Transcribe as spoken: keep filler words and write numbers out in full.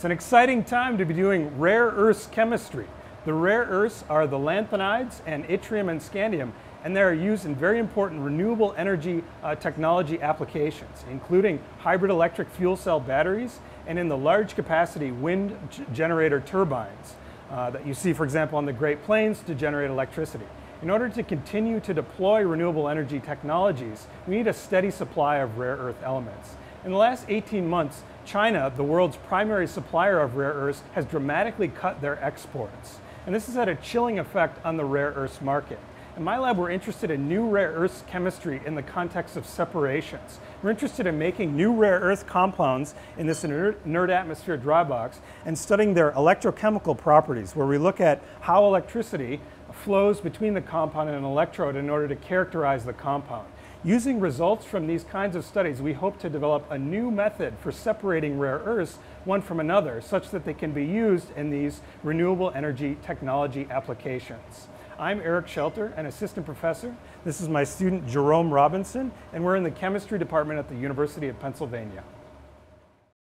It's an exciting time to be doing rare earths chemistry. The rare earths are the lanthanides and yttrium and scandium, and they are used in very important renewable energy uh, technology applications, including hybrid electric fuel cell batteries and in the large capacity wind generator turbines uh, that you see, for example, on the Great Plains to generate electricity. In order to continue to deploy renewable energy technologies, we need a steady supply of rare earth elements. In the last eighteen months, China, the world's primary supplier of rare earths, has dramatically cut their exports. And this has had a chilling effect on the rare earths market. In my lab, we're interested in new rare earths chemistry in the context of separations. We're interested in making new rare earth compounds in this inert, inert atmosphere dry box and studying their electrochemical properties, where we look at how electricity flows between the compound and an electrode in order to characterize the compound. Using results from these kinds of studies, we hope to develop a new method for separating rare earths one from another, such that they can be used in these renewable energy technology applications. I'm Eric Schelter, an assistant professor. This is my student Jerome Robinson, and we're in the chemistry department at the University of Pennsylvania.